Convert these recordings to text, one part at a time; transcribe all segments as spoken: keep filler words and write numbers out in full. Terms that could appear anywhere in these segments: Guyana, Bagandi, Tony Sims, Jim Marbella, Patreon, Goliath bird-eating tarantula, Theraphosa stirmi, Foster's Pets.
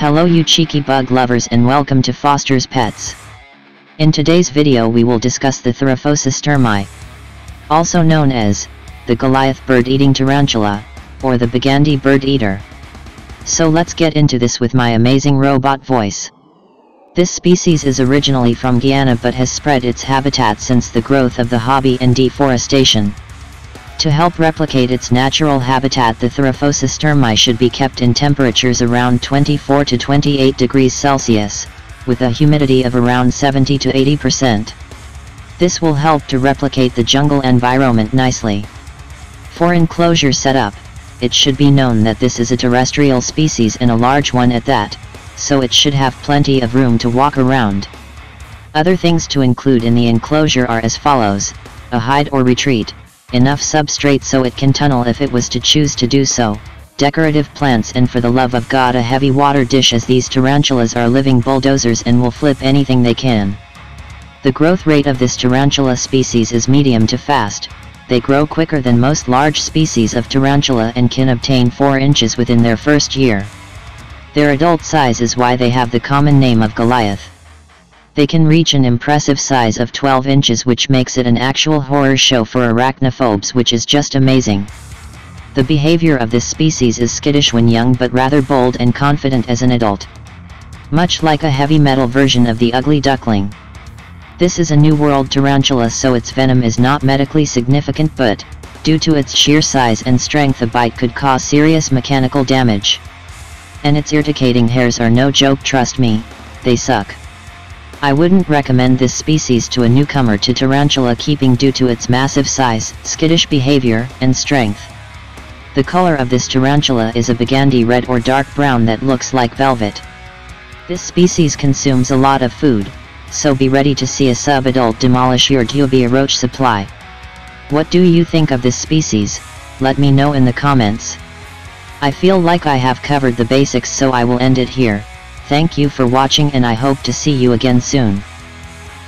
Hello you cheeky bug lovers and welcome to Foster's Pets. In today's video we will discuss the Theraphosa stirmi, also known as the Goliath bird-eating tarantula, or the Bagandi bird-eater. So let's get into this with my amazing robot voice. This species is originally from Guyana but has spread its habitat since the growth of the hobby and deforestation. To help replicate its natural habitat, the Theraphosa stirmi should be kept in temperatures around twenty-four to twenty-eight degrees Celsius, with a humidity of around seventy to eighty percent. This will help to replicate the jungle environment nicely. For enclosure setup, it should be known that this is a terrestrial species and a large one at that, so it should have plenty of room to walk around. Other things to include in the enclosure are as follows: a hide or retreat, enough substrate so it can tunnel if it was to choose to do so, decorative plants, and for the love of God a heavy water dish, as these tarantulas are living bulldozers and will flip anything they can. The growth rate of this tarantula species is medium to fast. They grow quicker than most large species of tarantula and can obtain four inches within their first year. Their adult size is why they have the common name of Goliath. They can reach an impressive size of twelve inches, which makes it an actual horror show for arachnophobes, which is just amazing. The behavior of this species is skittish when young but rather bold and confident as an adult, much like a heavy metal version of the ugly duckling. This is a New World tarantula, so its venom is not medically significant, but due to its sheer size and strength a bite could cause serious mechanical damage. And its irritating hairs are no joke, trust me, they suck. I wouldn't recommend this species to a newcomer to tarantula keeping due to its massive size, skittish behavior, and strength. The color of this tarantula is a Bagandi red or dark brown that looks like velvet. This species consumes a lot of food, so be ready to see a sub-adult demolish your tubia roach supply. What do you think of this species? Let me know in the comments. I feel like I have covered the basics, so I will end it here. Thank you for watching and I hope to see you again soon.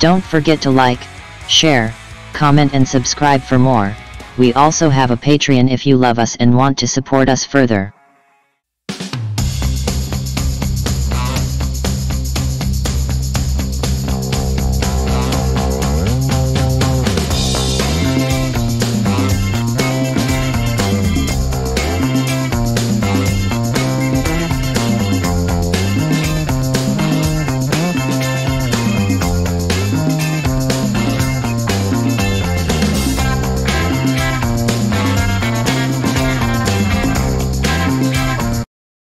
Don't forget to like, share, comment and subscribe for more. We also have a Patreon if you love us and want to support us further.